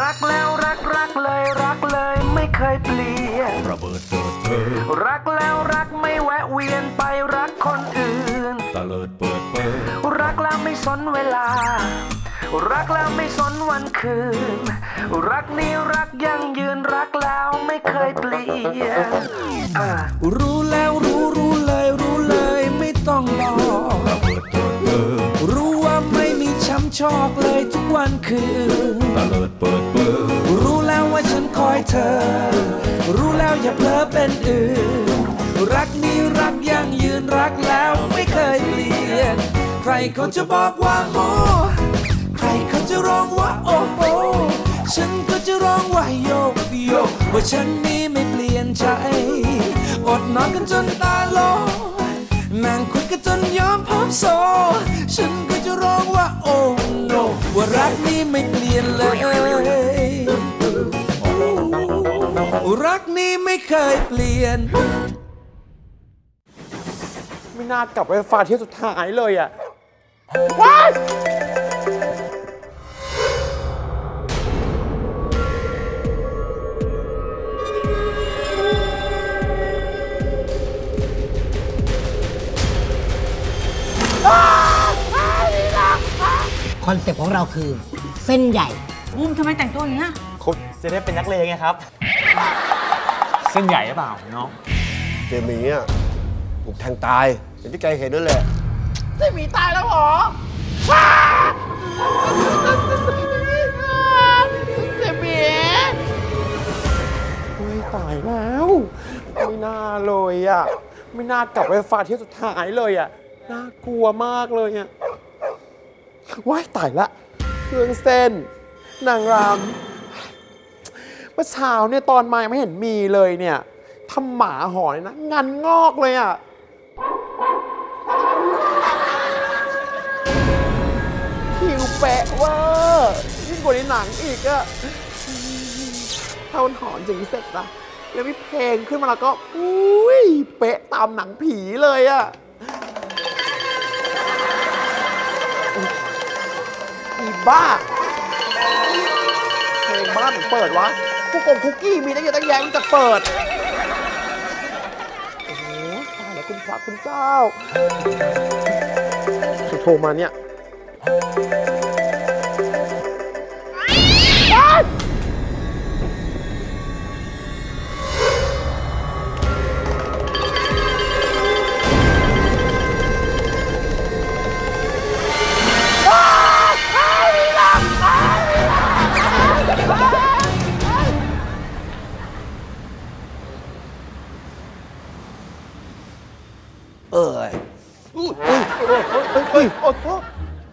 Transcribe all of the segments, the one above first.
รักแล้วรักเลยไม่เคยเปลี่ยนระเบิดเถิดเผยรักแล้วรักไม่แวะเวียนไปรักคนอื่นตะเลิดเปิดเผยรักแล้วไม่สนเวลารักแล้วไม่สนวันคืนรักนี้รักยั่งยืนรักแล้วไม่เคยเปลี่ยนรู้แล้วรู้เลยไม่ต้องรอระเบิดเถิดเผยรู้ว่าไม่มีช้ำชอกเลยทุกวันคืนตะเลิดเปิดเผยรู้แล้วว่าฉันคอยเธอรู้แล้วอย่าเพ้อเป็นอื่นรักนี้รักยั่งยืนรักแล้วไม่เคยเปลี่ยนใครเขาจะบอกว่าโอ้ใครเขาจะร้องว่าโอ้โหฉันก็จะร้องว่าโยกโยกว่าฉันนี้ไม่เปลี่ยนใจอดนอนกันจนตาโลนั่งคุยกันจนยอมพร้อมโซฉันก็จะร้องว่าโอ้โนว่ารักนี้ไม่เปลี่ยนเลยรักนี้ไม่เคยเปลี่ยนไม่น่ากลับไปฟาดเที่ยวสุดท้ายเลยอ่ะว้ายคอนเซ็ปต์ของเราคือเส้นใหญ่ทำไมแต่งตัวอย่างนี้เขาจะได้เป็นนักเลงไงครับเส้นใหญ่หรือเปล่าน้องเจมี่อ่ะถูกแทงตายอย่างที่แกเห็นนั่นแหละเจมี่ตายแล้วหรอเจมี่โอ้ยตายแล้วไม่น่าเลยอ่ะไม่น่ากลับไปฟาดเที่ยวสุดท้ายเลยอ่ะน่ากลัวมากเลยอ่ะว้ายตายละเครื่องเส้นนางรำเมื่อเช้าเนี่ยตอนมาไม่เห็นมีเลยเนี่ยทำหมาหอนนะงันงอกเลยอ่ะผิวแปะเวอร์ยิ่งกว่าในหนังอีกอะถ้ามันหอนอย่างนี้เสร็จนะแล้วมีเพลงขึ้นมาแล้วก็อุ้ยเป๊ะตามหนังผีเลยอ่ะอีบ้าเพลงบ้านเปิดวะคุกกงคุกกี้มีตั้งเยอะตั้งแยะมันจะเปิดโอ้โหตายแล้วคุณพระคุณเจ้าจะโทรมาเนี่ย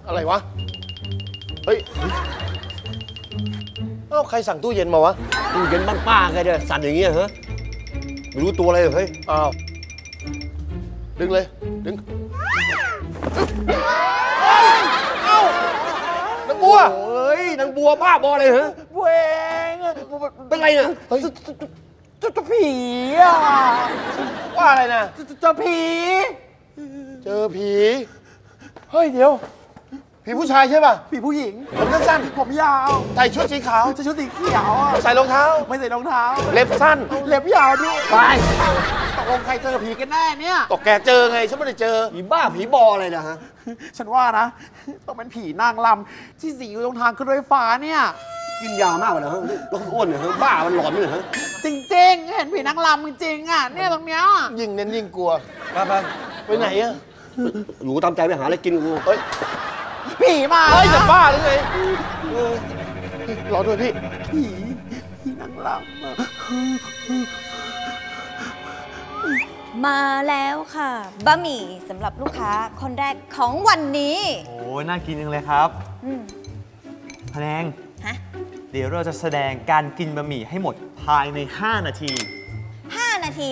อะไรวะเฮ้ยเอ้าใครสั่งตู้เย็นมาวะตู้เย็นบ้านป้าใครเนี่ยสั่นอย่างเงี้ยเหรอไม่รู้ตัวอะไรเลยเฮ้ยอ้าวดึงเลยดึงเอ้านางบัวเฮ้ยนางบัวบ้าบออะไรเหรอบัวเองเป็นไรเนี่ยเจ้าผีอ่ะว่าอะไรนะเจ้าผีเจอผีเฮ้ยเดี๋ยวผีผู้ชายใช่ป่ะผีผู้หญิงผมสั้นๆผมยาวใส่ชุดสีขาวใส่ชุดสีเขียวใส่รองเท้าไม่ใส่รองเท้าเล็บสั้นเล็บยาวด้วยไปตกลงใครเจอผีกันแน่เนี่ยตกแกเจอไงฉันไม่ได้เจอผีบ้าผีบออะไรนะฮะฉันว่านะต้องเป็นผีนางรำที่สีอยู่ตรงทางขึ้นรถไฟฟ้าเนี่ยกินยามากเลยฮะแล้วอ้วนเลยฮะบ้ามันหลอนเลยฮะจริงๆเห็นผีนางรำจริงๆอ่ะเนี่ยตรงเนี้ยยิ่งเน้นยิ่งกลัวไปไหนอะหนูตามใจไปหาอะไรกินกูเฮ้ยผีมาเฮ้ยจะบ้าหรือไงรอด้วยพี่ผีนางรำมาแล้วค่ะบะหมี่สำหรับลูกค้าคนแรกของวันนี้โอ้น่ากินจังเลยครับพะแนงฮะเดี๋ยวเราจะแสดงการกินบะหมี่ให้หมดภายใน5นาที5นาที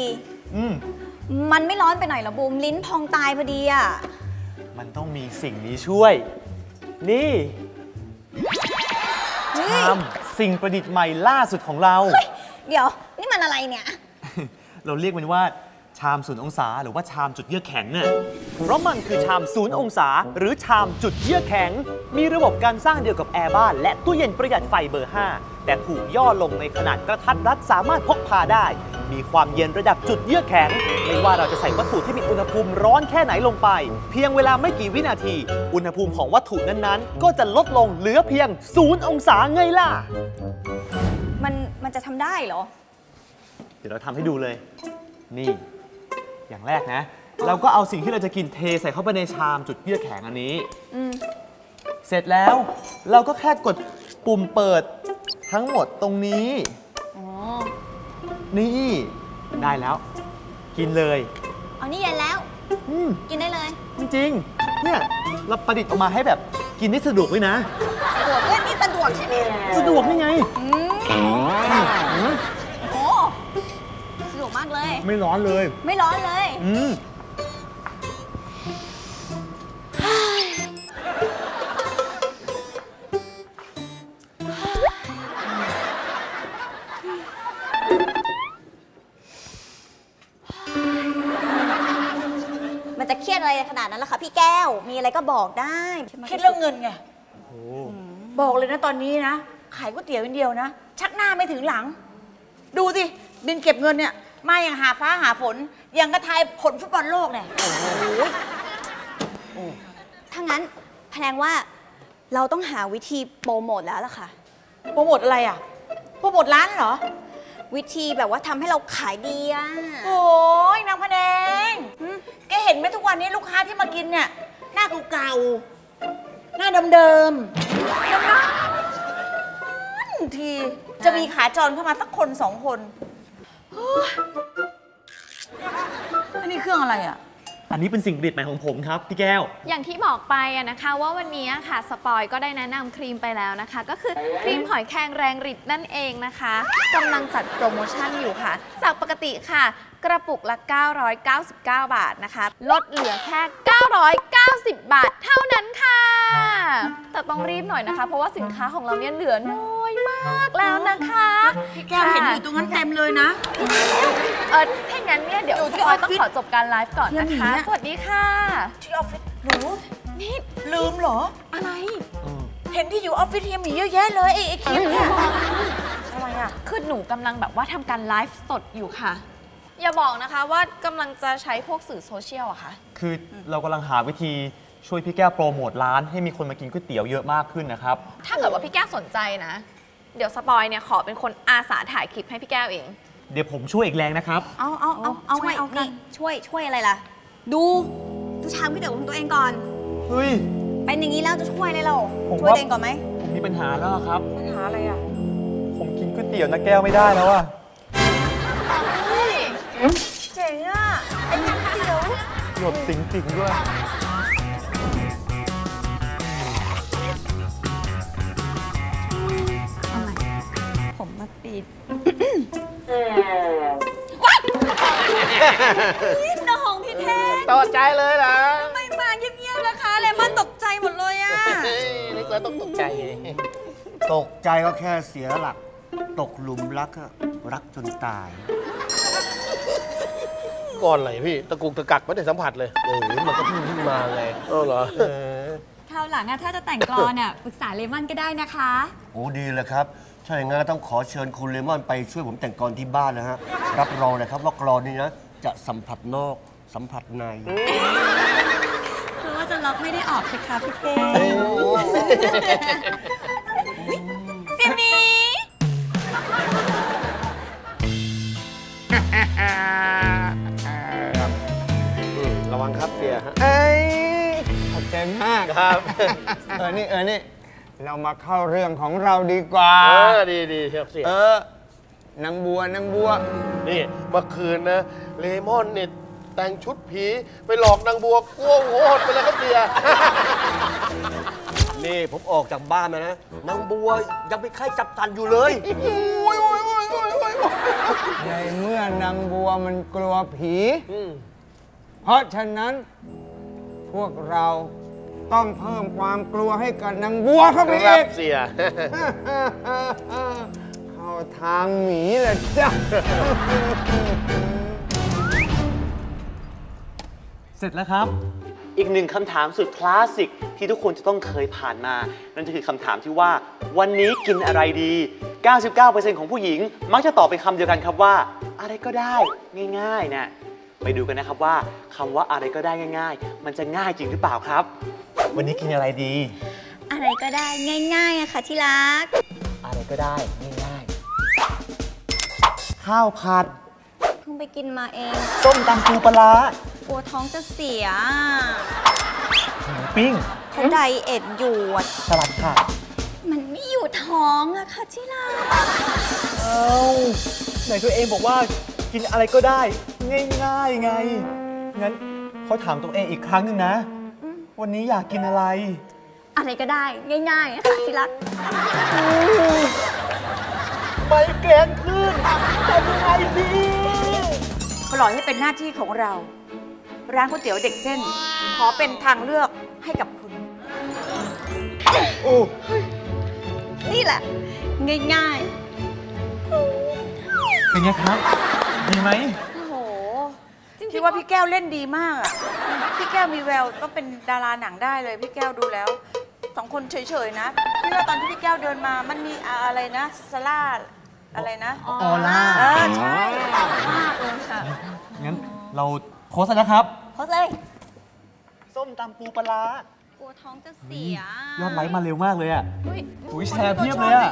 มันไม่ร้อนไปหน่อยหรอบูมลิ้นพองตายพอดีอ่ะมันต้องมีสิ่งนี้ช่วยนี่ชามสิ่งประดิษฐ์ใหม่ล่าสุดของเราเดี๋ยวนี่มันอะไรเนี่ย เราเรียกมันว่า ชาม0องศาหรือว่าชามจุดเยือกแข็งเนี่ยเพราะมันคือชาม0องศาหรือชามจุดเยือกแข็งมีระบบการสร้างเดียวกับแอร์บ้านและตู้เย็นประหยัดไฟเบอร์ 5แต่ถูกย่อลงในขนาดกระทัดรัดสามารถพกพาได้มีความเย็นระดับจุดเยือกแข็งไม่ว่าเราจะใส่วัตถุที่มีอุณหภูมิร้อนแค่ไหนลงไปเพียงเวลาไม่กี่วินาทีอุณหภูมิของวัตถุนั้นๆก็จะลดลงเหลือเพียง0องศาไงล่ะมันจะทำได้เหรอเดี๋ยวเราทำให้ดูเลยนี่อย่างแรกนะเราก็เอาสิ่งที่เราจะกินเทใส่เข้าไปในชามจุดเยือกแข็งอันนี้เสร็จแล้วเราก็แค่กดปุ่มเปิดทั้งหมดตรงนี้นี่ได้แล้วกินเลยเอานี่เย็นแล้วกินได้เลยจริงๆเนี่ยเราประดิษฐ์ออกมาให้แบบกินได้สะดวกด้วยนะสะดวกเล่นนี่สะดวกใช่ไหมสะดวกยังไงโอ้สะดวกมากเลยไม่ร้อนเลยไม่ร้อนเลยมันจะเครียดอะไรขนาดนั้นล่ะคะพี่แก้วมีอะไรก็บอกได้คิดเรื่องเงินไงบอกเลยนะตอนนี้นะขายก๋วยเตี๋ยวอย่างเดียวนะชักหน้าไม่ถึงหลังดูสิบินเก็บเงินเนี่ยมาอย่างหาฟ้าหาฝนอย่างกระทายผลฟุตบอลโลกเนี่ยถ้างั้นแพลงว่าเราต้องหาวิธีโปรโมทแล้วล่ะค่ะโปรโมทอะไรอ่ะโปรโมทร้านเหรอวิธีแบบว่าทำให้เราขายดีอ่ะโอ้ยนางพะแนงแกเห็นไหมทุกวันนี้ลูกค้าที่มากินเนี่ยหน้าเก่าๆหน้าเดิมทีจะมีขาจรเข้ามาสักคนสองคนอันนี้เครื่องอะไรอ่ะอันนี้เป็นสิ่งประดิษฐ์ใหม่ของผมครับพี่แก้วอย่างที่บอกไปอะนะคะว่าวันนี้ค่ะสปอยก็ได้แนะนำครีมไปแล้วนะคะก็คือครีมหอยแครงแรงฤทธิ์นั่นเองนะคะกำลังจัดโปรโมชั่นอยู่ค่ะจากปกติค่ะกระปุกละ999 บาทนะคะลดเหลือแค่990 บาทเท่านั้นค่ะแต่ต้องรีบหน่อยนะคะเพราะว่าสินค้าของเราเนี่ยเหลือน้อยมากแล้วนะคะพี่แก้วเห็นอยู่ตรงนั้นเต็มเลยนะถ้างั้นเนี่ยเดี๋ยวสปอยต้องขอจบการไลฟ์ก่อนนะคะสวัสดีค่ะที่ออฟฟิศหนูนี่ลืมเหรออะไรเห็นที่อยู่ออฟฟิศเฮียมีเยอะแยะเลยไอ้คลิปเนี่ยอะไรอะคือหนูกำลังแบบว่าทำการไลฟ์สดอยู่ค่ะอย่าบอกนะคะว่ากำลังจะใช้พวกสื่อโซเชียลอะค่ะคือเรากำลังหาวิธีช่วยพี่แก้วโปรโมทร้านให้มีคนมากินก๋วยเตี๋ยวเยอะมากขึ้นนะครับถ้าเกิดว่าพี่แก้วสนใจนะเดี๋ยวสปอยเนี่ยขอเป็นคนอาสาถ่ายคลิปให้พี่แก้วเองเดี๋ยวผมช่วยอีกแรงนะครับเอาไงนี่ช่วยอะไรล่ะดูชามก๋วยเตี๋ยวของตัวเองก่อนเฮ้ยเป็นอย่างนี้แล้วจะช่วยอะไรเราช่วยเองก่อนไหมผมมีปัญหาแล้วครับปัญหาอะไรอะผมกินก๋วยเตี๋ยวนะแก้วไม่ได้แล้วอะเจ๋งอ่ะไอ้ก๋วยเตี๋ยวหยดติ่งๆด้วยผมมาปิดว้ายน้องพี่แทงตกใจเลยเหรอทำไมมาเงียบๆนะคะเลมอนตกใจหมดเลยอ่ะเล็กแล้วต้องตกใจตกใจก็แค่เสียหลักตกหลุมรักรักจนตายก่อนไหนพี่ตะกุกตะกักไม่ได้สัมผัสเลยมันก็เพิ่งมาไงเหรอคราวหลังถ้าจะแต่งกลอนอ่ะปรึกษาเลมอนก็ได้นะคะโอ้ดีเลยครับถ้าอย่างงั้นต้องขอเชิญคุณเลมอนไปช่วยผมแต่งกลอนที่บ้านนะฮะรับรองเลยครับว่ากลอนนี้นะจะสัมผัสนอกสัมผัสในคือว่าจะล็อกไม่ได้ออกสิคะพี่เท่ซิมีระวังครับเสียฮะขอบใจมากครับนี่เรามาเข้าเรื่องของเราดีกว่าดีเชียวเสียนางบัวนี่เมื่อคืนนะเลมอนเนี่ยแต่งชุดผีไปหลอกนางบัวกลัวหัวหดไปเลยครับเสียนี่ผมออกจากบ้านมานะนางบัวยังไปไข้จับตันอยู่เลยในเมื่อนางบัวมันกลัวผีเพราะฉะนั้นพวกเราต้องเพิ่มความกลัวให้กับนางบัวเข้าไปอีกเสียเข้าทางหมีเลยจ้ะ สร็จแล้วครับอีกหนึ่งคำถามสุดคลาสสิกที่ทุกคนจะต้องเคยผ่านมานั่นก็คือคำถามที่ว่าวันนี้กินอะไรดี 99% ของผู้หญิงมักจะตอบไปคำเดียวกันครับว่าอะไรก็ได้ง่ายๆนะไปดูกันนะครับว่าคำว่าอะไรก็ได้ง่ายๆมันจะง่ายจริงหรือเปล่าครับวันนี้กินอะไรดีอะไรก็ได้ง่ายๆอะค่ะที่รักอะไรก็ได้ง่ายๆข้าวผัดเพิ่งไปกินมาเองต้มตำปูปลาหัวท้องจะเสียหมูปิ้งเขาไดเอทอยู่สลัดค่ะมันไม่อยู่ท้องอะค่ะที่รักเอ้าไหนตัวเองบอกว่ากินอะไรก็ได้ง่ายๆไงงั้นเขาถามตัวเองอีกครั้งหนึ่งนะวันนี้อยากกินอะไรอะไรก็ได้ง่ายๆค่ะที่รักไปแกล้งขึ้นทำยังไงดีปล่อยให้เป็นหน้าที่ของเราร้านก๋วยเตี๋ยวเด็กเส้นขอเป็นทางเลือกให้กับคุณนี่แหละง่ายๆเป็นไงครับดีไหมโอ้โหคิดว่าพี่แก้วเล่นดีมากอะพี่แก้วมีแววต้องเป็นดาราหนังได้เลยพี่แก้วดูแล้วสองคนเฉยๆนะพี่ว่าตอนที่พี่แก้วเดินมามันมีอะไรนะซาร่าอะไรนะออร่าใช่มากเลยค่ะงั้นเราโค้ชนะครับโค้ชเลยส้มตำปูปลาหัวท้องจะเสียยอดไลค์มาเร็วมากเลยอ่ะอุ้ยแชร์เพียบเลยอ่ะ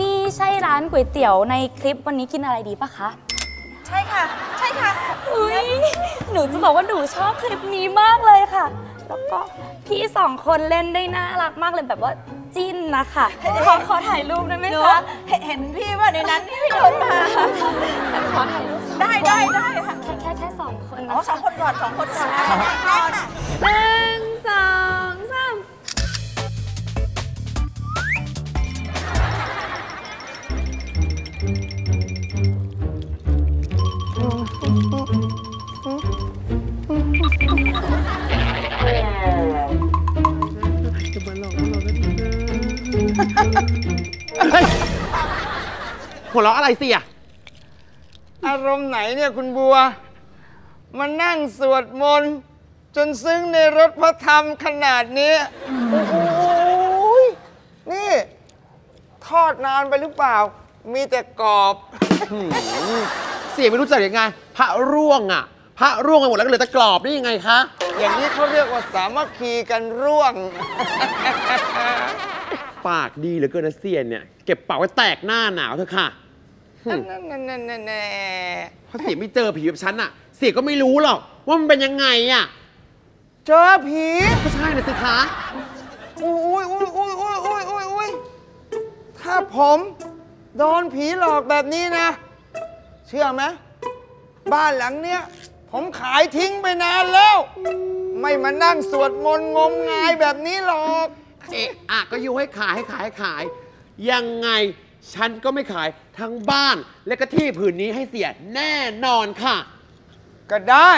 นี่ใช่ร้านก๋วยเตี๋ยวในคลิปวันนี้กินอะไรดีปะคะใช่ค่ะใช่ค่ะอุ้ยหนูจะบอกว่าหนูชอบคลิปนี้มากเลยค่ะแล้วก็พี่สองคนเล่นได้น่ารักมากเลยแบบว่าจิ้นนะคะขอถ่ายรูปได้ไหมคะเห็นพี่ว่าในนั้นพี่โดนมาขอถ่ายรูปได้ค่ะแค่สองคนอ๋อสองคนก่อน1 2 3หัวเราะอะไรสิอ่ะอารมณ์ไหนเนี่ยคุณบัวมานั่งสวดมนต์จนซึ้งในรถพระธรรมขนาดนี้โอ้โหนี่ทอดนานไปหรือเปล่ามีแต่กรอบเสียไม่รู้จักยังไงพระร่วงอ่ะพระร่วงไปหมดแล้วก็เหลือแต่กรอบได้ยังไงคะอย่างนี้เขาเรียกว่าสามัคคีกันร่วงปากดีเหลือเกินนะเสียนเนี่ยเก็บเป่าไว้แตกหน้าหนาวเถอะค่ะนั่นเพราะเสียไม่เจอผีแบบฉันอ่ะเสียก็ไม่รู้หรอกว่ามันเป็นยังไงอ่ะเจอผีก็ใช่นะสิคะอุ้ยถ้าผมโดนผีหลอกแบบนี้นะเชื่อไหมบ้านหลังเนี้ยผมขายทิ้งไปนานแล้วไม่มานั่งสวดมนต์งมงายแบบนี้หรอกเอ๊ะอะก็อยู่ให้ขายยังไงฉันก็ไม่ขายทั้งบ้านและก็ที่ผืนนี้ให้เสียแน่นอนค่ะก็ได้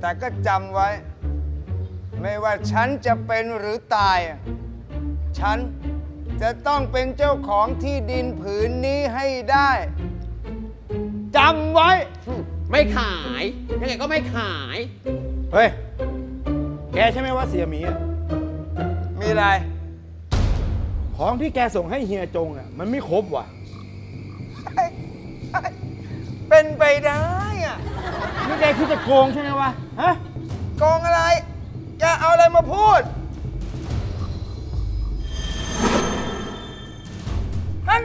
แต่ก็จำไว้ไม่ว่าฉันจะเป็นหรือตายฉันจะต้องเป็นเจ้าของที่ดินผืนนี้ให้ได้จำไว้ไม่ขายยังไงก็ไม่ขายเฮ้ยแกใช่ไหมว่าเสียหมีมีอะไรของที่แกส่งให้เฮียจงอ่ะมันไม่ครบว่ะเป็นไปได้อ่ะนี่แกคิดจะโกงใช่ไหมวะฮะโกงอะไรแกเอาอะไรมาพูดนั่น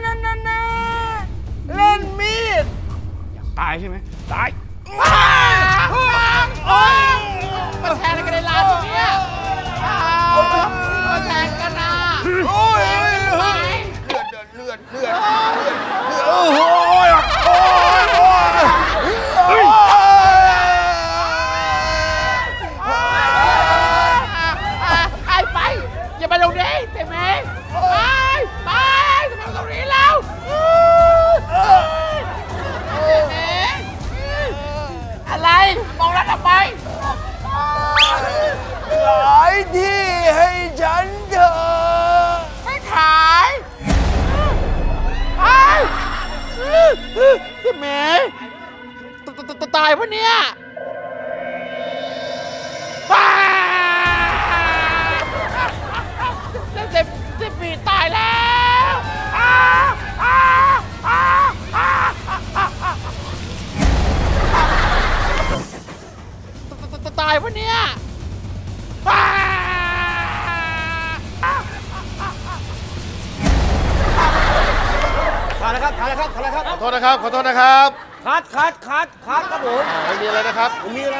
เล่นมีดอยากตายใช่ไหมตายมาแทนอะไรกันในร้านเนี่ยมาแทนกันนะเลือดไอ้ไปอย่าไปตรงนี้ใช่ไหมไปจะไปตรงนี้แล้วอะไรมองแล้วทำไมหลายที่ให้ฉันเถอะให้ขายเสมอตายปะเนี่ย อะไรครับอะไรครับขอโทษนะครับขอโทษนะครับคัดครับผมไม่มีอะไรนะครับผมมีอะไร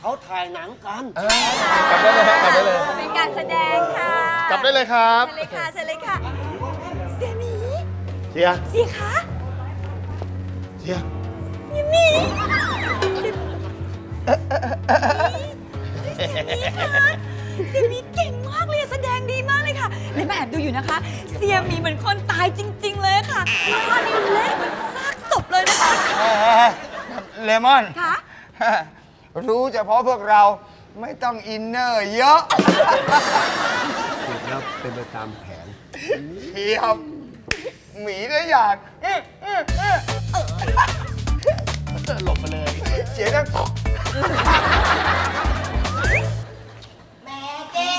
เขาถ่ายหนังกันกลับได้เลยครับกลับได้เลยเป็นการแสดงค่ะกลับได้เลยครับเชิญเลยค่ะเชิญเลยค่ะเสียหมีเสียเสียคะเสียหมีเสียหมีค่ะเสียหมีเก่งมากเลยแสดงดีมากเลยค่ะเลยมาแอบดูอยู่นะคะเสียหมีเหมือนคนตายจริงๆเลยค่ะตอนนี้เละเหมือนซากศพเลยนะคะเลมอนค่ะรู้เฉพาะพวกเราไม่ต้องอินเนอร์เยอะครับเป็นไปตามแผนเทียมหมีได้อยากหลบมาเลยเสียดังแม่เจ๊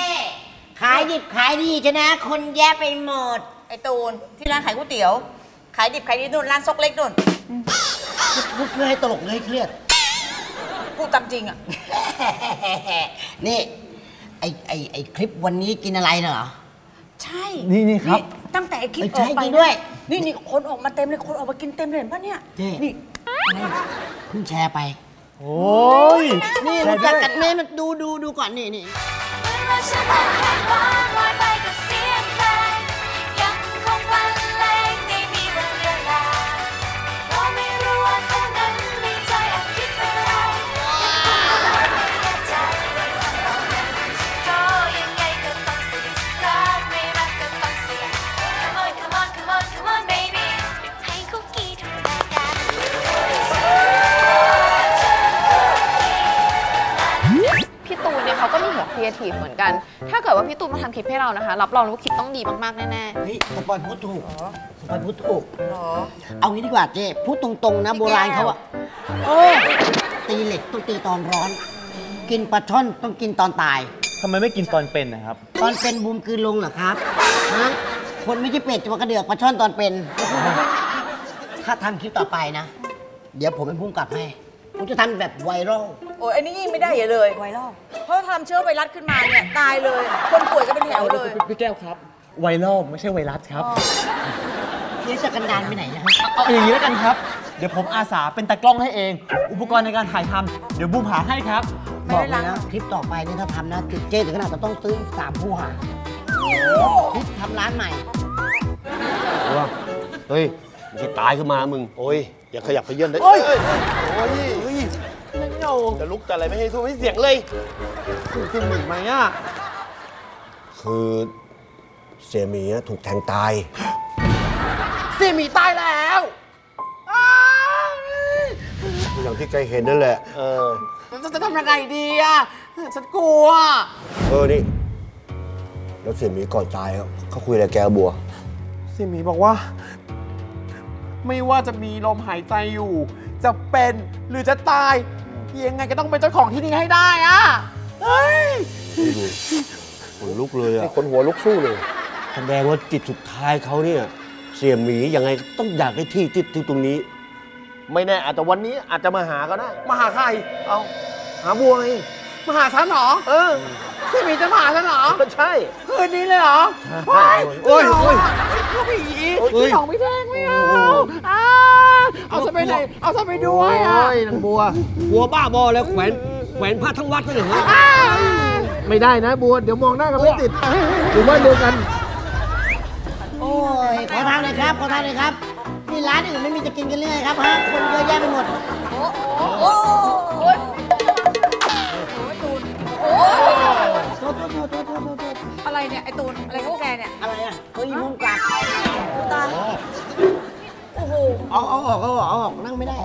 ขายดิบขายดีชนะคนแย่ไปหมดไอ้ตูนที่ร้านขายก๋วยเตี๋ยวขายดิบขายดีนู่นร้านซกเล็กนู่นเพื่อให้ตลกเลยเครียดพูดตามจริงอ่ะนี่ไอคลิปวันนี้กินอะไรน่ะเหรอใช่นี่ครับตั้งแต่คลิปออกไปด้วยนี่คนออกมาเต็มเลยคนออกมากินเต็มเลยเห็นป่ะเนี่ยนี่เพิ่งแชร์ไปโอ้ยนี่มันกัดแม่มันดูก่อนนี่เหมือนกันถ้าเกิดว่าพี่ตูนมาทำคลิปให้เรานะคะรับรองว่าคลิปต้องดีมากๆแน่ๆเฮ้ยสปอนพูดถูกสปอนพูดถูกเอางี้ดีกว่าเจ๊พูดตรงๆนะโบราณเขาอะตีเหล็กต้องตีตอนร้อนกินปลาช่อนต้องกินตอนตายทำไมไม่กินตอนเป็นนะครับตอนเป็นบูมคือลงเหรอครับฮะคนไม่ใช่เป็ดจะมากระเดือกปลาช่อนตอนเป็นถ้าทำคลิปต่อไปนะเดี๋ยวผมเป็นผู้กำกับให้ผมจะทำแบบไวรัลโอ้ยอันนี้ยิ่งไม่ได้อย่าเลยไวรัลเพราะทำเชื้อไวรัสขึ้นมาเนี่ยตายเลยคนป่วยจะเป็นแถวเลยพี่แก้วครับไวรัลไม่ใช่ไวรัสครับนี่จะกันดานไปไหนนะเอาอย่างนี้แล้วกันครับเดี๋ยวผมอาสาเป็นตากล้องให้เองอุปกรณ์ในการถ่ายทำเดี๋ยวบูมหาให้ครับบอกเลยนะคลิปต่อไปนี่ถ้าทำนะติดเจ๊ถึงขนาดจะต้องซื้อ3ผู้หาคลิปทำร้านใหม่เฮ้ยจะตายขึ้นมามึงโอ้ยอย่าขยับขยื่นได้โอ้ยจะลุกแต่อะไรไม่ให้ทุบไม่เสียงเลยคือหมีไหมอ่ะคือเสี่ยหมีถูกแทงตายเสี่ยหมีตายแล้วอย่างที่แกเห็นนั่นแหละจะทำยังไงดีอ่ะฉันกลัวนี่แล้วเสี่ยหมีก่อนตายเขาคุยอะไรแกบัวเสี่ยหมีบอกว่าไม่ว่าจะมีลมหายใจอยู่จะเป็นหรือจะตายยังไงก็ต้องเป็นเจ้าของที่นี่ให้ได้อ่ะเฮ้ยคนลุกเลยอ่ะคนหัวลุกสู้เลยแสดงว่าจิตสุดท้ายเขาเนี่ยเสี่ยหมียังไงต้องอยากได้ที่ตรงนี้ไม่แน่อาจจะวันนี้อาจจะมาหาก็ได้มาหาใครเอาหาบัวไงมาหาฉันหรอเสี่ยหมีจะมาหาฉันหรอใช่คืนนี้เลยหรอโอ้ยลูกผีที่ของไม่แท้งไม่เอาซะไปไหนเอาซะไปด้วยอ่ะนางบัวบ้าบอแล้วแขวนผ้าทั้งวัดเลยเหรอไม่ได้นะบัวเดี๋ยวมองหน้ากันไม่ติดหรือว่าเดียวกันโอ้ยขอทางเลยครับขอทางเลยครับนี่ร้านอื่นไม่มีจะกินกันเลยครับฮะคนเยอะแยะไปหมดโอ้ยตูนอะไรเนี่ยไอตูนอะไรพวกแกเนี่ยอะไรอ่ะเฮ้ยมุ่งกลับตาโอ้โหเอาออกนั่งไม่ได้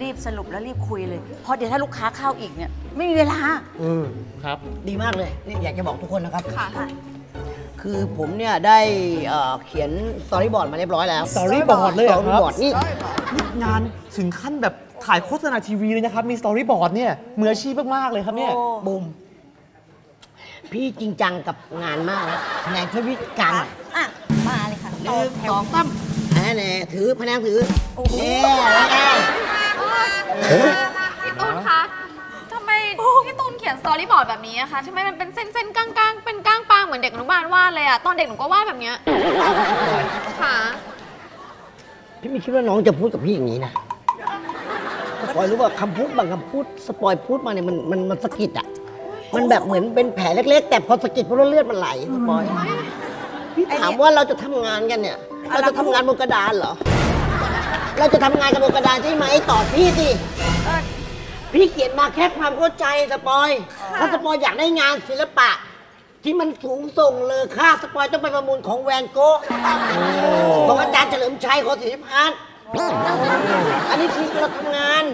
รีบสรุปแล้วรีบคุยเลยเพราะเดี๋ยวถ้าลูกค้าเข้าอีกเนี่ยไม่มีเวลาครับดีมากเลยนี่อยากจะบอกทุกคนนะครับค่ะคือผมเนี่ยได้เขียนสตอรี่บอร์ดมาเรียบร้อยแล้วสตอรี่บอร์ดเลยเหรอครับนี่งานถึงขั้นแบบถ่ายโฆษณาทีวีเลยนะครับมีสตอรี่บอร์ดเนี่ยมืออาชีพมากๆเลยครับเนี่ยบุ้มพี่จริงจังกับงานมากนะแนนช่วยพี่กันอ่ะมาเลยค่ะ2 ตั้มแนนถือพนังถือนี่แล้วแนนพี่ตูนคะทำไมพี่ตูน เขียนสตอรี่บอร์ดแบบนี้นะคะทำไมมันเป็นเส้นๆกลางๆเป็นก้างปางเหมือนเด็กอนุบาลวาดเลยอะตอนเด็กหนูก็วาดแบบเนี้ยค่ะพี่ไม่คิดว่าน้องจะพูดกับพี่อย่างนี้นะสปอยรู้ว่าคำพูดบางคำพูดสปอยพูดมาเนี่ยมันสะกิดอะมันแบบเหมือนเป็นแผลเล็กๆแต่พอสะกิดเพราะเลือดมันไหลสปอยพี่ถามว่าเราจะทำงานกันเนี่ยเราจะทำงานบนกระดานเหรอเราจะทำงานกับบนกระดานใช่ไหมตอบพี่สิพี่เขียนมาแค่ความเข้าใจสปอยถ้าสปอยอยากได้งานศิลปะที่มันสูงส่งเลยค่าสปอยต้องไปประมูลของแวนโก๊ะของอาจารย์เฉลิมชัยของศิลปะอันนี้คือเราทำงาน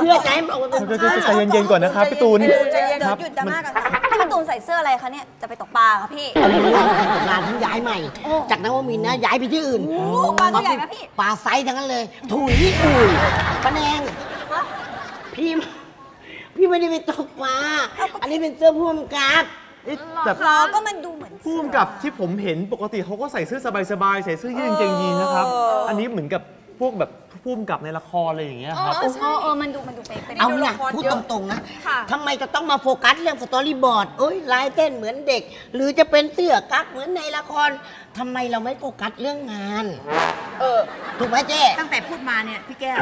เพื่อใจมันออกมาเป็นค่าใจเย็นๆก่อนนะครับพี่ตูนใจเย็นๆหยุดดราม่ากันครับพี่ตูนใส่เสื้ออะไรคะเนี่ยจะไปตกปลาค่ะพี่งานที่ย้ายใหม่จากนวมินทร์นะย้ายไปที่อื่นปลาตัวใหญ่นะพี่ปลาไซส์ทั้งนั้นเลยถุยอุ้ยปลาแดงพี่ไม่ได้ไปตกปลาอันนี้เป็นเสื้อพ่วงกับแบบล้อก็มันดูเหมือนพุ่มกับที่ผมเห็นปกติเขาก็ใส่เสื้อสบายๆใส่เสื้อยืดกางเกงยีนนะครับอันนี้เหมือนกับพวกแบบพุ่มกับในละครอะไรอย่างเงี้ยครับมันดูเป๊ะเอาเนี่ยพูดตรงๆนะทำไมจะต้องมาโฟกัสเรื่องสตอรี่บอร์ดเอ้ยลายเต้นเหมือนเด็กหรือจะเป็นเสื้อกั๊กเหมือนในละครทำไมเราไม่โฟกัสเรื่องงานถูกไหมเจ๊ตั้งแต่พูดมาเนี่ยพี่แก้ว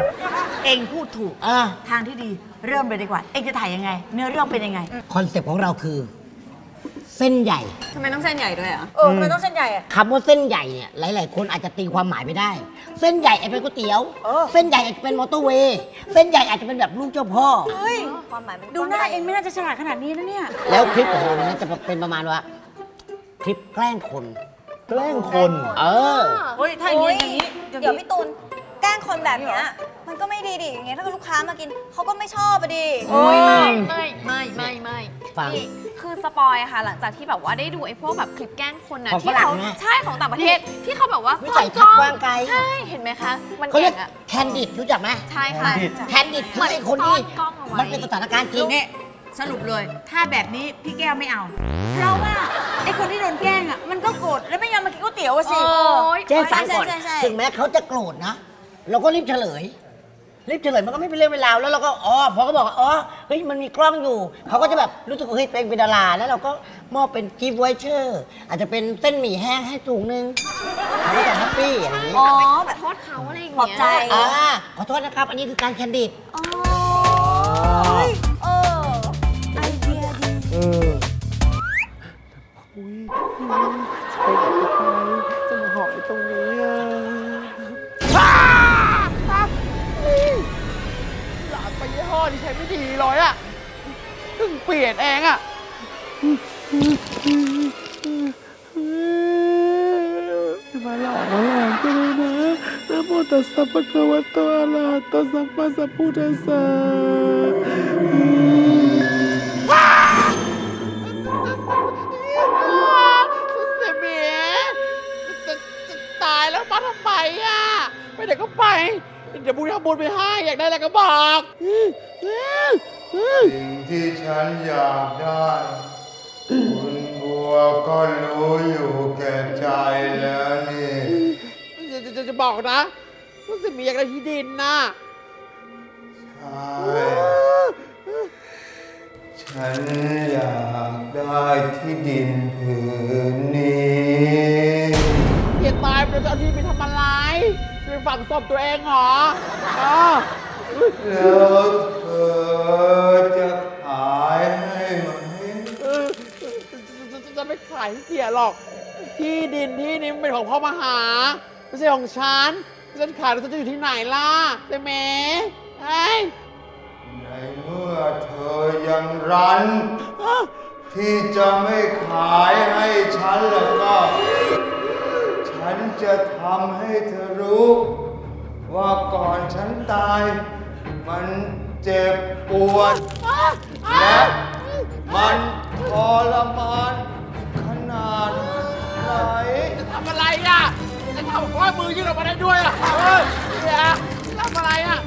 เองพูดถูกทางที่ดีเริ่มเลยดีกว่าเองจะถ่ายยังไงเนื้อเรื่องเป็นยังไงคอนเซ็ปต์ของเราคือเส้นใหญ่ทำไมต้องเส้นใหญ่ด้วยอ่ะทำไมต้องเส้นใหญ่คำว่าเส้นใหญ่เนี่ยหลายๆคนอาจจะตีความหมายไม่ได้เส้นใหญ่อาจจะเป็นก๋วยเตี๋ยวเส้นใหญ่อาจจะเป็นมอเตอร์เวย์เส้นใหญ่อาจจะเป็นแบบลูกเจ้าพ่อความหมายดูหน้าเองไม่น่าจะฉลาดขนาดนี้นะเนี่ยแล้วคลิปของเราเนี่ยจะเป็นประมาณว่าคลิปแกล้งคนถ้าอย่างนี้เดี๋ยวพี่ตูนแกล้งคนแบบเนี้ยมันก็ไม่ดีดิอย่างเงี้ยถ้าลูกค้ามากินเขาก็ไม่ชอบดิไม่ฟังคือสปอยค่ะหลังจากที่แบบว่าได้ดูไอ้พวกแบบคลิปแกล้งคนนะที่เขาใช่ของต่างประเทศที่เขาแบบว่าใส่ทับว่างไกลใช่เห็นไหมคะมันเก่งอะแคนดิดรู้จักไหมใช่ค่ะแคนดิดคือไอ้คนที่มันเป็นสถานการณ์จริงเนี่ยสรุปเลยถ้าแบบนี้พี่แก้วไม่เอาเพราะว่าไอ้คนที่โดนแกล้งอะมันก็โกรธแล้วไม่ยอมมากินก๋วยเตี๋ยวสิเจ๊ฟังก่อนถึงแม้เขาจะโกรธนะเราก็รีบเฉลยมันก็ไม่เป็นเรื่องเป็นราวแล้วเราก็พอเขาบอกเฮ้ยมันมีกล้องอยู่เขาก็จะแบบรู้สึกว่าเฮ้ยเป็นดาราแล้วเราก็มอบเป็นกิฟต์วอยเชอร์อาจจะเป็นเส้นหมี่แห้งให้ถุงนึงเขาก็จะแฮปปี้อะไรอย่างนี้แบบโทษเขาอะไรอย่างเงี้ยขอบใจขอโทษนะครับอันนี้คือการแคนดิดไอเดียดีจะมาหอยตรงนี้ยี่ห้อที่ใช้ไม่ดีเลยอ่ะเพิ่งเปลี่ยนเองอ่ะมาหลอกมาหลอกกันเลยนะนะโมตัสสะภะคะวะโตอะระหะโตสัมมาสัมพุทธัสสะเสียเบียจะตายแล้วมาทำไมอ่ะไปไหนก็ไปเดี๋ยวบุญทำบุญไปให้อยากได้อะไรก็บอกสิ่งที่ฉันอยากได้คุณบัวก็รู้อยู่แก่ใจแล้วนี่จะบอกนะว่าจะมีอยากได้ที่ดินนะใช่ฉันอยากได้ที่ดินผืนนี้เกียรติตายเราจะเอาที่ไปทำอะไรเป็นฝั่งศพตัวเองเหรอแล้วเธอจะขายให้ไหมจะไม่ขายให้เสียหรอกที่ดินที่นี้เป็นของพ่อมหาไม่ใช่ของฉันฉันขายแล้วฉันจะอยู่ที่ไหนล่ะเจ๊เมย์ในเมื่อเธอยังรั้นที่จะไม่ขายให้ฉันแล้วก็ฉันจะทำให้เธอรู้ว่าก่อนฉันตายมันเจ็บปวดและมันทรมานขนาดไหนจะทำอะไรอ่ะจะทำข้อมือยื่นออกมาได้ด้วยอ่ะเนี่ยทำอะไรอ่ะ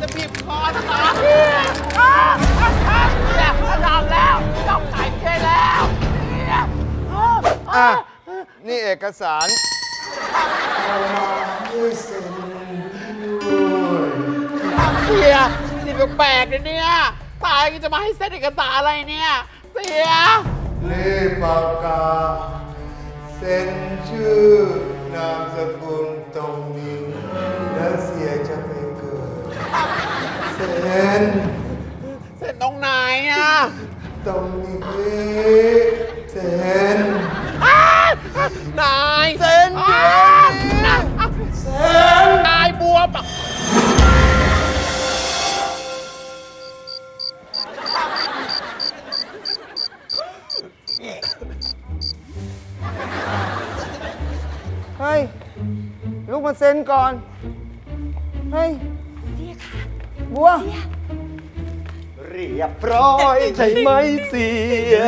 จะบีบคอฉันเหรอเนี่ยระดับแล้วต้องขายเคแล้วเนี่ยนี่เอกสารเสียนี่แปลกๆเลยเนี่ย ตายก็จะมาให้เซ็นเอกสารอะไรเนี่ยเสียรีบปากกาเซ็นชื่อนามสกุลตรงนี้แล้วเสียจะไปเกิดเซ็นตรงไหนอ่ะตรงนี้เซ็นนายเซ็นนายบัวเฮ้ยลูกมาเซ็นก่อนเฮ้ยเสียค่ะบัวเรียบร้อยใช่ไหมเสีย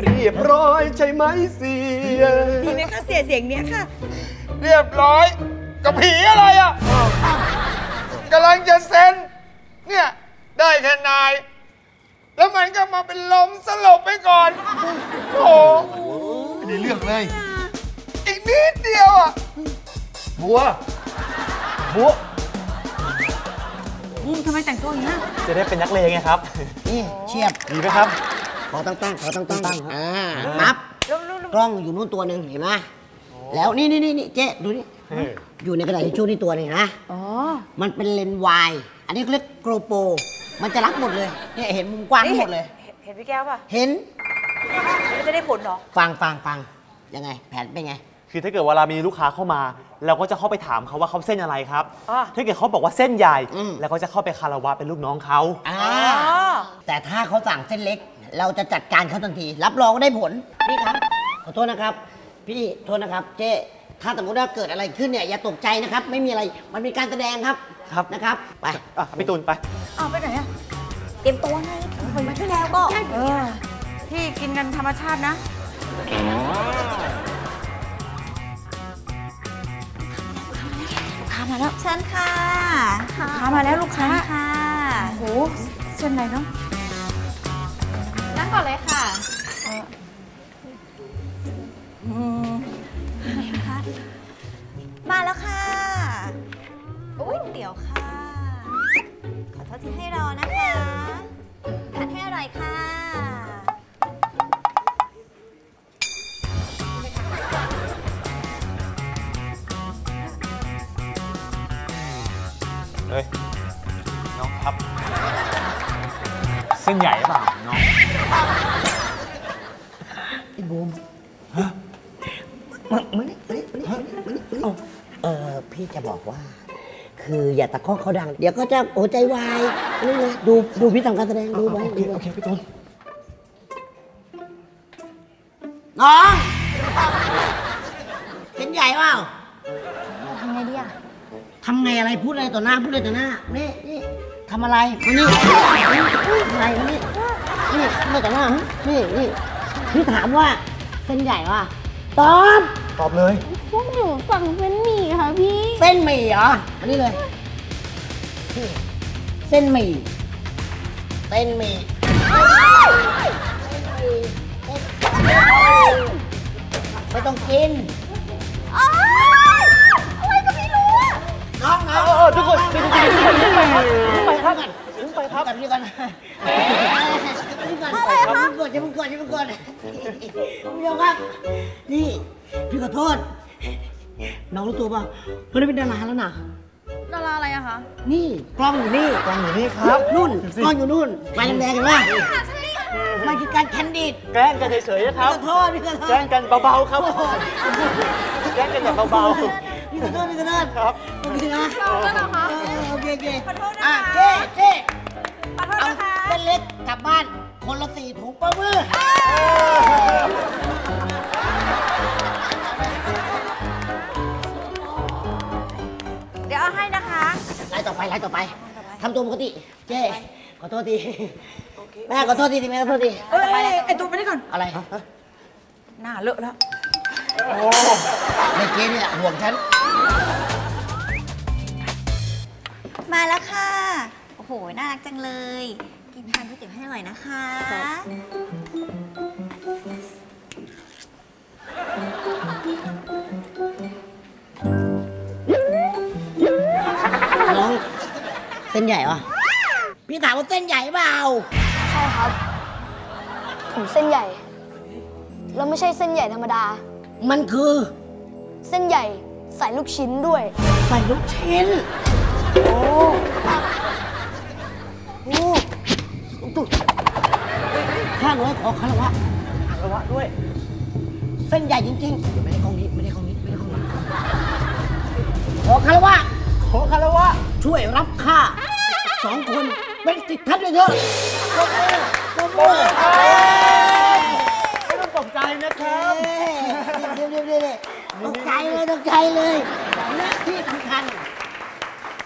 เรียบร้อยใช่ไหมเสียดีไหมคะเสียเสียงเนี้ยค่ะเรียบร้อยกับผีอะไรอ่ะกำลังจะเซ็นเนี่ยได้แค่นายแล้วมันก็มาเป็นลมสลบไปก่อนโอ้โหไม่ได้เรื่องเลยอีกนิดเดียวอ่ะบัวบูมทำไมแต่งตัวอย่างนี้จะได้เป็นนักเลงไงครับนี่เชียบดีไหมครับขอตั้งๆขอตั้งๆนับกล้องอยู่นู่นตัวหนึ่งเห็นไหมแล้วนี่เจ๊ดูนี่อยู่ในกระดาษทิชชู่นี่ตัวนึงนะมันเป็นเลนส์วายอันนี้เรียกโกโปรมันจะรับหมดเลยนี่เห็นมุมกว้างหมดเลยเห็นพี่แก้วป่ะเห็นมันจะได้ผลหรอฟังยังไงแผนเป็นไงคือถ้าเกิดเวลามีลูกค้าเข้ามาเราก็จะเข้าไปถามเขาว่าเขาเส้นอะไรครับถ้าเกิดเขาบอกว่าเส้นใหญ่แล้วก็จะเข้าไปคารวะเป็นลูกน้องเขาแต่ถ้าเขาสั่งเส้นเล็กเราจะจัดการเขาทันทีรับรองได้ผลพี่ครับขอโทษนะครับพี่โทษนะครับเจ๊ถ้าสมมติว่าเกิดอะไรขึ้นเนี่ยอย่าตกใจนะครับไม่มีอะไรมันเป็นการแสดงครับนะครับไปพี่ตูนไปเอาไปไหนอะเตรียมตัวให้ผมมาช่วยแล้วก็พี่กินกันธรรมชาตินะมาแล้วเชิญค่ะลูกค้ามาแล้วลูกค้าค่ะโอ้โหเชิญเลยเนาะนั่งก่อนเลยค่ะมาแล้วค่ะอุ้ยเดี๋ยวค่ะขอโทษที่ให้รอนะคะทานให้อร่อยค่ะน้องครับเส้นใหญ่ป่ะน้องไอ้บูมฮะมันพี่จะบอกว่าคืออย่าตะคอกเขาดังเดี๋ยวก็จะโอ้ใจวายนี่เลยดูพี่ทำการแสดงดูไว้โอเคพี่ต้นน้องเส้นใหญ่เปล่าทำไงดีอะทำไงอะไรพูดอะไรต่อหน้าพูดอะไรต่อหน้านี่ทำอะไรนี่อะไรนี่พูดอะไรต่อหน้านี่พี่ถามว่าเส้นใหญ่ว่ะตอบเลยพวกหนูสั่งเส้นหมี่ค่ะพี่เส้นหมี่เหรออันนี้เลยเส้นหมี่ไม่ต้องกินทุกคนไปครับพี่ก่อนพี่น้องครับนี่พี่ขอโทษน้องรู้ตัวป่ะเขาได้เป็นดาราแล้วนะดาราอะไรอะคะนี่กล้องอยู่นี่ครับนู่นกล้องอยู่นู่นไปแดงๆกันว่ามันคือการแคนดิดแกล้งกันเฉยๆนะครับพี่ขอโทษแกล้งกันเบาๆครับแกล้งกันแบบเบาๆพี่ขอโทษครับดีนะโอเคเจ๊ขอโทษนะคะเส้นเล็กกลับบ้านคนละ4ถุงปะมือเดี๋ยวเอาให้นะคะไล่ต่อไปทำตัวปกติเจ๊ขอโทษทีแม่ขอโทษทีแม่ขอโทษทีไอตัวไปได้ก่อนอะไรหน้าเลอะแล้วโอ้ในเจ๊เนี่ยห่วงฉันมาแล้วค่ะโอ้โหน่ารักจังเลยกินทานก๋วยเตี๋ยวให้อร่อยนะคะน้องเส้นใหญ่เหรอ พี่ถามว่าเส้นใหญ่เปล่าใช่ครับผมเส้นใหญ่แล้วไม่ใช่เส้นใหญ่ธรรมดามันคือเส้นใหญ่ใส่ลูกชิ้นด้วยใส่ลูกชิ้นโอ้โหตุ๊ดข้าน้อยขอคารวะคารวะด้วยเส้นใหญ่จริงๆไม่ได้กองนี้ไม่ได้กองนี้ไม่ได้กองนี้ขอคารวะขอคารวะช่วยรับข้าสองคนเป็นติดทัดเลยเถอะโอ้ไม่ต้องตกใจนะครับตกใจเลยตกใจเลยหน้าที่สำคัญ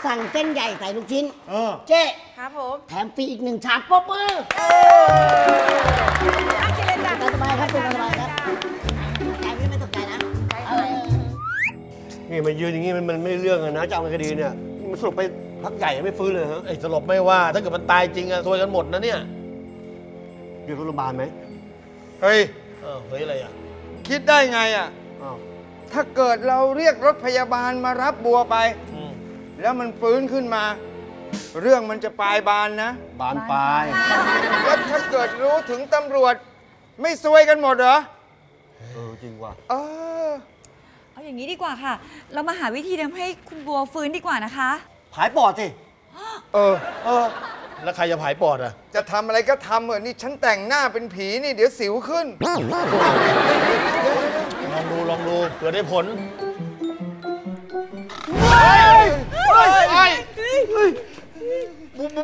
สั่งเส้นใหญ่ใส่ลูกชิ้นเจ๊ครับผมแถมฟรีอีก1ชามปรบมือสบายครับสบายครับใจไม่ตกใจนะนี่มันยืนอย่างนี้มันไม่เรื่องนะจะเอาคดีเนี่ยมันสรุปไปพักใหญ่ไม่ฟื้นเลยฮะไอ้สรุปไม่ว่าถ้าเกิดมันตายจริงอะซวยกันหมดนะเนี่ยเดี๋ยวโรงพยาบาลไหมเฮ้ยเฮ้ยอะไรอะคิดได้ไงอะถ้าเกิดเราเรียกรถพยาบาลมารับบัวไปแล้วมันฟื้นขึ้นมาเรื่องมันจะปลายบานนะบานปลายแล้วถ้าเกิดรู้ถึงตำรวจไม่ซวยกันหมดเหรอจริงว่ะเอาอย่างนี้ดีกว่าค่ะเรามาหาวิธีทำให้คุณบัวฟื้นดีกว่านะคะผายปอดสิแล้วใครจะผายปอดอ่ะจะทำอะไรก็ทำเหมือนนี่ฉันแต่งหน้าเป็นผีนี่เดี๋ยวสิวขึ้นลองดูลองดูเผื่อได้ผล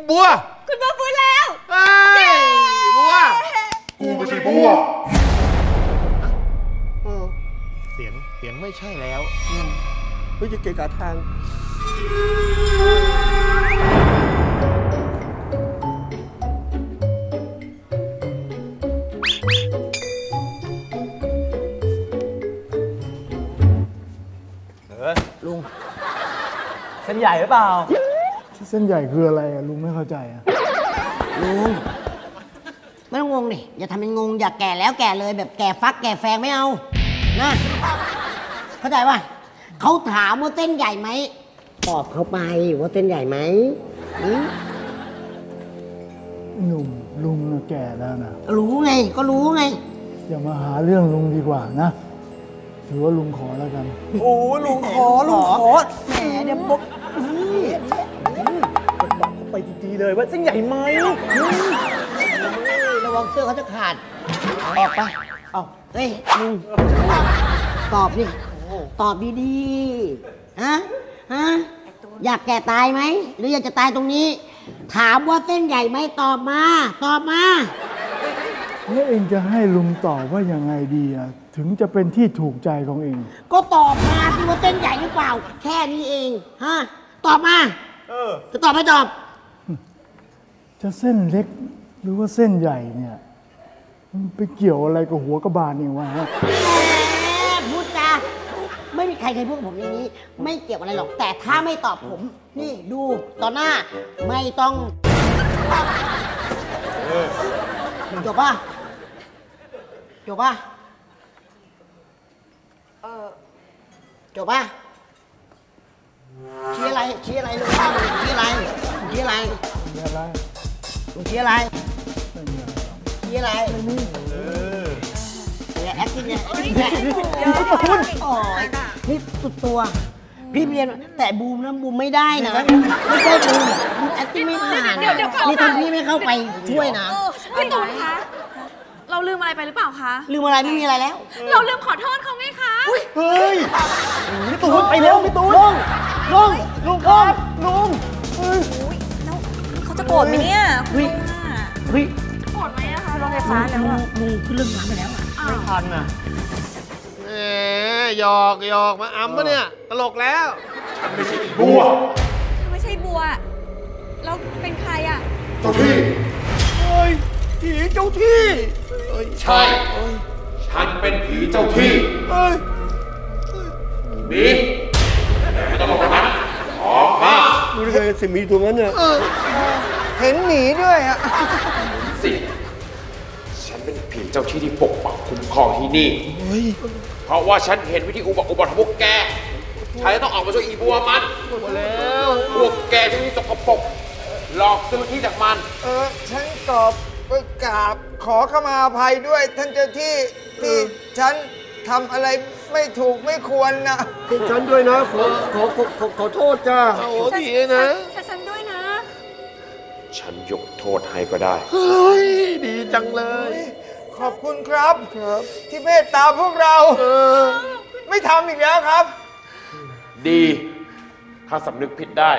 บัวคุณบัวฟื้นแล้วบัวกูไม่ใช่บัวเสียงไม่ใช่แล้วไม่จะเกะกะทางลุงเส้นใหญ่หรือเปล่าเส้นใหญ่คืออะไรอะลุงไม่เข้าใจอะลุงไม่ต้องงงดิอย่าทำเป็นงงอย่าแก่แล้วแก่เลยแบบแก่ฟักแก่แฟงไม่เอานะเข้าใจป่ะเขาถามว่าเส้นใหญ่ไหมตอบเขาไปว่าเส้นใหญ่ไหมหนุ่มลุงแก่แล้วนะรู้ไงก็รู้ไงอย่ามาหาเรื่องลุงดีกว่านะถือว่าลุงขอแล้วกันโอ้ลุงขอลุงขอแหมเนี่ยบอกเขาไปดีๆเลยว่าเส้นใหญ่ไหมระวังเสื้อเขาจะขาดออกไปเอาเฮ้ยลุงตอบดิตอบดีๆฮะอยากแก่ตายไหมหรืออยากจะตายตรงนี้ถามว่าเส้นใหญ่ไหมตอบมาตอบมาแล้วเองจะให้ลุงตอบว่ายังไงดีอะถึงจะเป็นที่ถูกใจของเองก็ตอบมาที่ว่าเส้นใหญ่หรือเปล่าแค่นี้เองฮะตอบมาจะตอบไม่ตอบจะเส้นเล็กหรือว่าเส้นใหญ่เนี่ยไปเกี่ยวอะไรกับหัวกระบาลเนี่ยวะพูดจาไม่มีใครเคยพูดกับผมอย่างนี้ไม่เกี่ยวอะไรหรอกแต่ถ้าไม่ตอบผมนี่ดูต่อหน้าไม่ต้องจบป่ะจบป่ะจบป่ะชี้อะไรชี้อะไรลุงชี้อะไรชี้อะไรลุงชี้อะไรชี้อะไรแอคติ้งเนี่ยนี่สุดตัวพี่เรียนแต่บูมนะบูมไม่ได้นะไม่ใช่บูมแอคติ้งไม่ผ่านนี่ทำพี่ไม่เข้าไปช่วยนะพี่ตูนคะเราลืมอะไรไปหรือเปล่าคะลืมอะไรไม่มีอะไรแล้วเราลืมขอโทษเขาไหมคะเฮ้ยพี่ตูนไปเร็วพี่ตูนลุงครับลุงแล้วเขาจะโกรธไหมเนี่ยโกรธไหมนะคะลงไฟฟ้าแล้วลุงขึ้นเรื่องน้ำไปแล้วไม่ทันนะหยอกมาอ้ำปะเนี่ยตลกแล้วไม่ใช่บัวไม่ใช่บัวแล้วเป็นใครอ่ะเจ้าที่เฮ้ยผีเจ้าที่ใช่ฉันเป็นผีเจ้าที่บีไม่ต้องบอกนะออกมาดูดิสิมีตัวนั้นเนี่ยเห็นหนีด้วยอ่ะสิเป็นผีเจ้าที่ที่ปกปักคุ้มครองที่นี่เพราะว่าฉันเห็นวิธีอุบัติของพวกแกฉันต้องออกมาช่วยอีบัวมันพวกแกที่นี่สกปรก หลอกซื้อที่จากมันฉันตอบกราบขอขมาอภัยด้วยท่านเจ้าที่ที่ฉันทำอะไรไม่ถูกไม่ควรนะฉันด้วยนะขอโทษจ้าขอโทษทีนะฉันด้วยนะฉันยกโทษให้ก็ได้เฮ้ยดีจังเลยขอบคุณครับที่เมตตาพวกเราไม่ทำอีกแล้วครับดีถ้าสำนึกผิดได้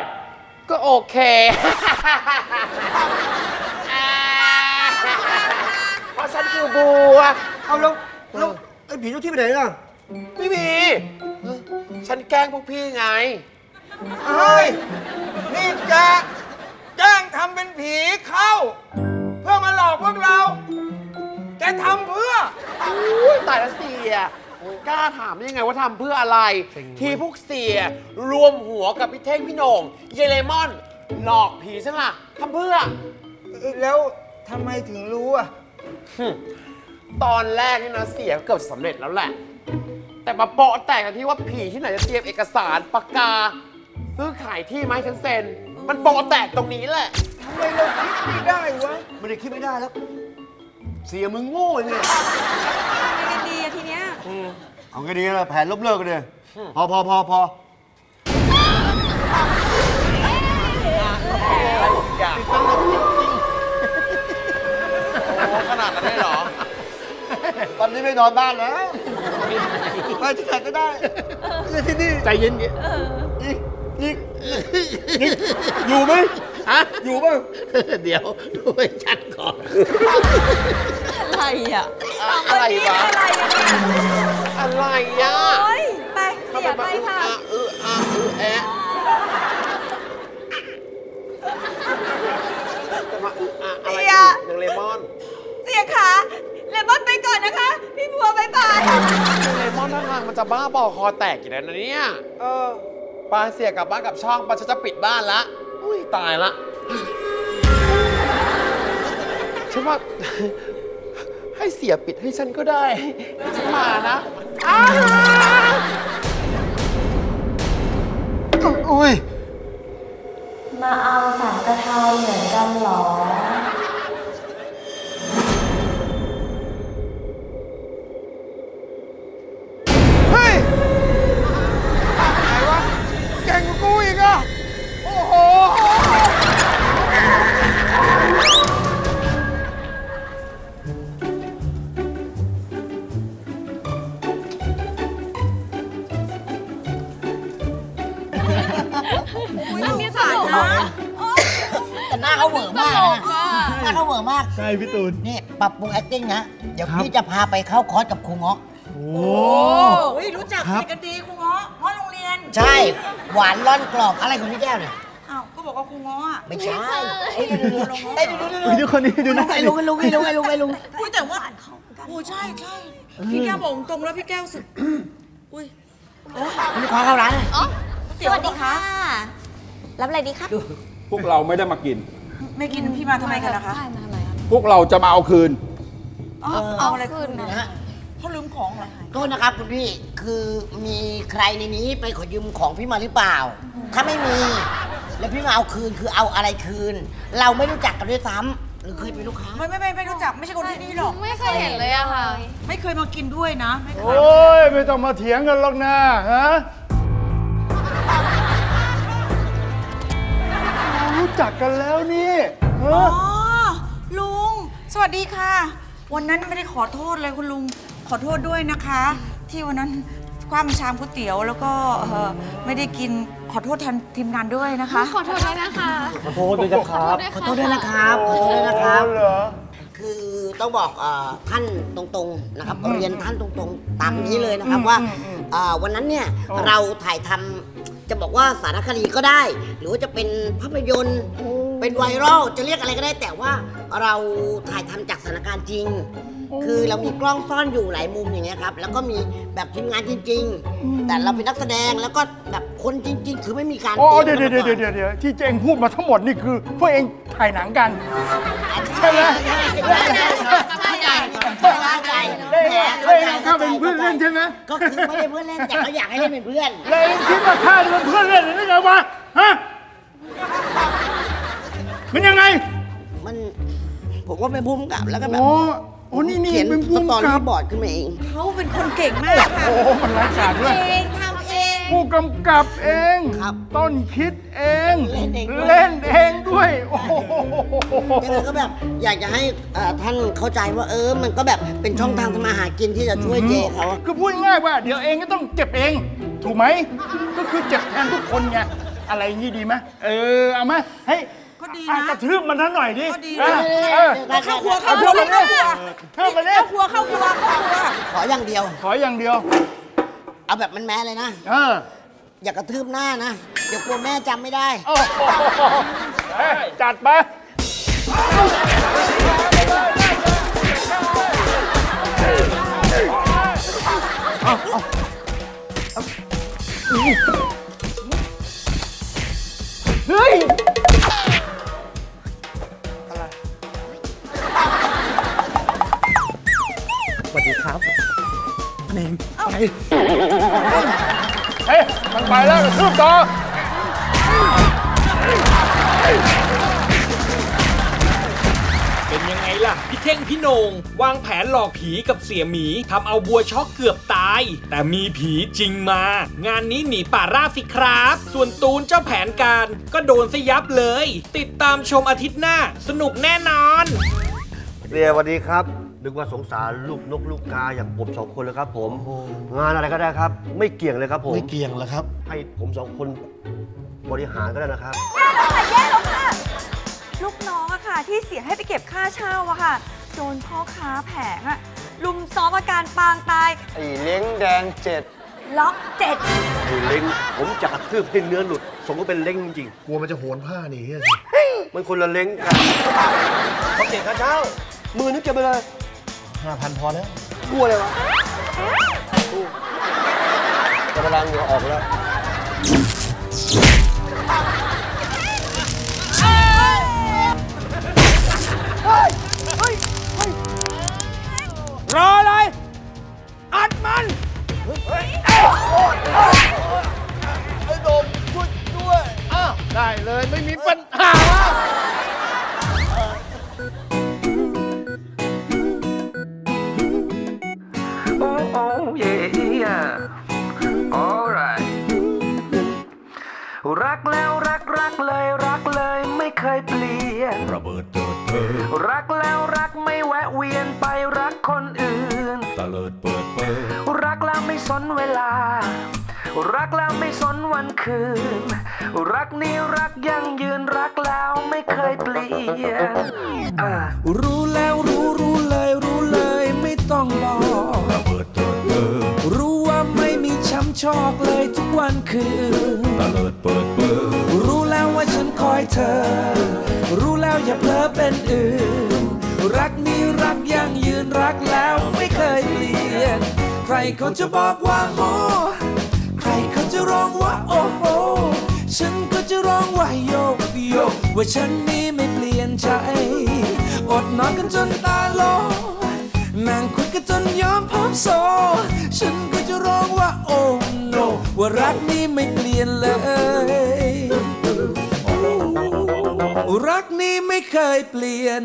ก็โอเคเพราะฉันคือบัวเอาแล้วไอ้ผีเจ้าที่ไปไหนล่ะไม่มีฉันแกล้งพวกพี่ไงเฮ้ยนี่จะแกล้งทำเป็นผีเข้าเพื่อมาหลอกพวกเราแกทำเพื่อตายแล้วเสียกล้าถามยังไงว่าทำเพื่ออะไรที่พวกเสียรวมหัวกับพี่เท่งพี่โหน่งเยเลมอนหลอกผีใช่ไหมทำเพื่อแล้วทำไมถึงรู้อ่ะตอนแรกนี่นะเสียเกือบสำเร็จแล้วแหละแต่มาโปะแตกกันที่ว่าผีที่ไหนจะเตรียมเอกสารปากกาซื้อขายที่ไม้เซ็นมันโปะแตกตรงนี้แหละทำไมเราคิดไม่ได้วะไม่ได้คิดไม่ได้แล้วเสียมึงโง่ไงดีทีเนี้ยเอาแค่นี้ละแผนล้มเลิกกันเลยพอขนาดนั้นได้หรอตอนนี้ไม่นอนบ้านแล้วไปที่ไหนก็ได้ที่นี่ใจเย็นอยู่ไหมอยู่บ้างเดี๋ยวดูให้ชัดก่อนอะไรอ่ะอะไรวะอะไรอ่ะไปเสียไปค่ะแอะจะมาอะไรหนึ่งเลมอนเสียขาเลมอนไปก่อนนะคะพี่บัวบายบายเลมอนท่าทางมันจะบ้าบอคอแตกอยู่แล้วนะเนี่ยปาเสียกลับบ้านกับช่องปาจะปิดบ้านละอุ้ยตายละฉันว่าให้เสียปิดให้ฉันก็ได้ฉันมานะอุ้ยมาเอาสังฆทานเหมือนกันหรอเฮ้ยอะไรวะแกงกูอีกอะโอ้โหมันมีสารนะแต่หน้าเขาเหม่อมากหน้าเขาเหม่อมากใช่พี่ตูนนี่ปรับปรุง acting นะเดี๋ยวพี่จะพาไปเข้าคอร์สกับครูเงาะโอ้ยรู้จักกันดีครูเงาะเพราะโรงเรียนใช่หวานร่อนกรอบอะไรของพี่แก้วเนี่ยอ้าวก็บอกว่าครูเงาะไม่ใช่ดูคนนี้ดูนะไอ้ลุงอุ้ยแต่ว่าโอ้ใช่พี่แก้วบอกตรงแล้วพี่แก้วสุดอุ้ยลูกค้าเข้าร้านสวัสดีค่ะรับอะไรดีคะพวกเราไม่ได้มากินไม่กินพี่มาทำไมกันล่ะคะพวกเราจะมาเอาคืนเอาอะไรคืนนะเขาลืมของเหรอโทษนะครับคุณพี่คือมีใครในนี้ไปขอยืมของพี่มาหรือเปล่าถ้าไม่มีแล้วพี่มาเอาคืนคือเอาอะไรคืนเราไม่รู้จักกันด้วยซ้ำหรือเคยเป็นลูกค้าไม่รู้จักไม่ใช่คนที่นี่หรอกไม่เคยเห็นเลยอะค่ะไม่เคยมากินด้วยนะโอ้ยไม่ต้องมาเถียงกันหรอกนะฮะรู้จักกันแล้วนี่อ๋อลุงสวัสดีค่ะวันนั้นไม่ได้ขอโทษเลยคุณลุงขอโทษด้วยนะคะที่วันนั้นคว่ำชามก๋วยเตี๋ยวแล้วก็ไม่ได้กินขอโทษแทนทีมงานด้วยนะคะขอโทษด้วยนะคะขอโทษด้วยนะครับขอโทษด้วยนะครับขอโทษด้วยนะครับคือต้องบอกท่านตรงๆนะครับเรียนท่านตรงๆตามนี้เลยนะครับว่าวันนั้นเนี่ยเราถ่ายทำจะบอกว่าสารคดีก็ได้หรือว่าจะเป็นภาพยนตร์เป็นไวรัลจะเรียกอะไรก็ได้แต่ว่าเราถ่ายทำจากสถานการณ์จริงคือเรามีกล้องซ่อนอยู่หลายมุมอย่างเงี้ยครับแล้วก็มีแบบทีมงานจริงๆแต่เราเป็นนักแสดงแล้วก็แบบคนจริงๆคือไม่มีการเดี๋ยวที่เจงพูดมาทั้งหมดนี่คือพวกเองถ่ายหนังกันใช่ไหมเข้าเป็นเพื่อนเล่นใช่ไหมก็คือไม่ได้เพื่อนเล่นแต่เขาอยากให้เล่นเป็นเพื่อนเลยคิดว่าข้าเป็นเพื่อนเล่นหรือไงวะฮะ มันยังไงมันผมก็เป็นผู้กำกับแล้วก็แบบโอ้นี่เขียนสตอรี่บอร์ดขึ้นมาเองเขาเป็นคนเก่งมากค่ะโอ้มันรักษาด้วยผู้กำกับเองต้นคิดเองเล่นเองด้วยโอ้โหก็แบบอยากจะให้ท่านเข้าใจว่ามันก็แบบเป็นช่องทางทำมาหากินที่จะช่วยเจเขาคือพูดง่ายว่าเดี๋ยวเองก็ต้องเจ็บเองถูกไหมก็คือเจ็บแทนทุกคนไงอะไรงี้ดีไหมเอามาให้กระทืบมันนั้นหน่อยดิเข้าครัวเข้าครัวมันเลยเข้าไปเลยเข้าครัวเข้าครัวขออย่างเดียวขออย่างเดียวเอาแบบมันแม่เลยนะอย่ากระทืบหน้านะเดี๋ยวกลัวแม่จำไม่ได้จัดไปเฮ้ยอะไรสวัสดีครับเน่งไปเฮ้ยมันไปแล้วรูปต่อเป็นยังไงล่ะพี่เท่งพี่โหน่งวางแผนหลอกผีกับเสี่ยหมีทำเอาบัวช็อกเกือบตายแต่มีผีจริงมางานนี้หนีป่าราบสิครับส่วนตูนเจ้าแผนการก็โดนซะยับเลยติดตามชมอาทิตย์หน้าสนุกแน่นอนเสี่ยสวัสดีครับนึกว่าสงสารลูกนกลูกกาอย่างผมสองคนเลยครับผมงานอะไรก็ได้ครับไม่เกี่ยงเลยครับผมไม่เกี่ยงเลยครับให้ผมสองคนบริหารก็ได้นะครับแย่แล้วค่ะแย่แล้วค่ะลูกน้องอะค่ะที่เสียให้ไปเก็บค่าเช่าอะค่ะโดนพ่อค้าแผงอะลุมซ้อมอาการปางตายไอ้เล้งแดง7ล็อก7ไอ้เล้งผมจะกระทืบให้เนื้อหลุดสมก็เป็นเล้งจริงกลัวมันจะโหนผ้านี่มันคนละเล้งกันเขาเก็บค่าเช่ามือนึกจะไปเลย5,000พอแล้วกลัวเลยวะกำลังเหงื่อออกแล้วรออะไรอัดมันไอ้โดมช่วยด้วยได้เลยไม่มีปัญหารักแล้วรักเลยรักเลยไม่เคยเปลี่ยนระเบิดเถิดเถิดรักแล้วรักไม่แวะเวียนไปรักคนอื่นตะเลิดเปิดเผยรักแล้วไม่สนเวลารักแล้วไม่สนวันคืนรักนี้รักยั่งยืนรักแล้วไม่เคยเปลี่ยนรู้แล้วรู้เลยรู้เลยไม่ต้องรอระเบิดเถิดเถิดรู้ว่าไม่มีช้ำชอกเลยทุกวันคืนตะเลิดเปิดเปิดรู้แล้วว่าฉันคอยเธอรู้แล้วอย่าเพ้อเป็นอื่นรักนี้รักยั่งยืนรักแล้วไม่เคยเปลี่ยนใครเขาจะบอกว่าโอ้ใครเขาจะร้องว่าโอ้โหฉันก็จะร้องว่าโยกโยกว่าฉันนี้ไม่เปลี่ยนใจอดนอนกันจนตาโลนั่งคุยกันจนยอมพร้อมโซฉันก็จะร้องว่าโอ้โนว่ารักนี้ไม่เปลี่ยนเลยรักนี้ไม่เคยเปลี่ยน